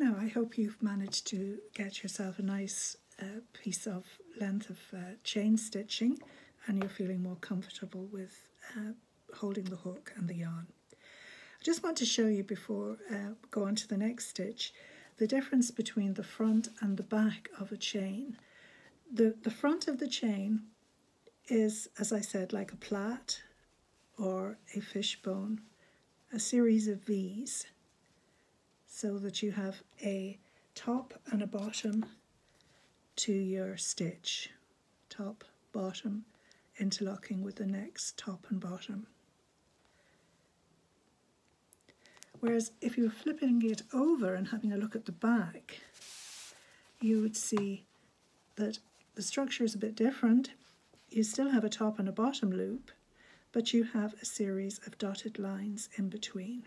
Now I hope you've managed to get yourself a nice piece of length of chain stitching and you're feeling more comfortable with holding the hook and the yarn. I just want to show you before I go on to the next stitch the difference between the front and the back of a chain. The front of the chain is, as I said, like a plait or a fishbone, a series of V's, so that you have a top and a bottom to your stitch. Top, bottom, interlocking with the next top and bottom. Whereas if you were flipping it over and having a look at the back, you would see that the structure is a bit different. You still have a top and a bottom loop, but you have a series of dotted lines in between.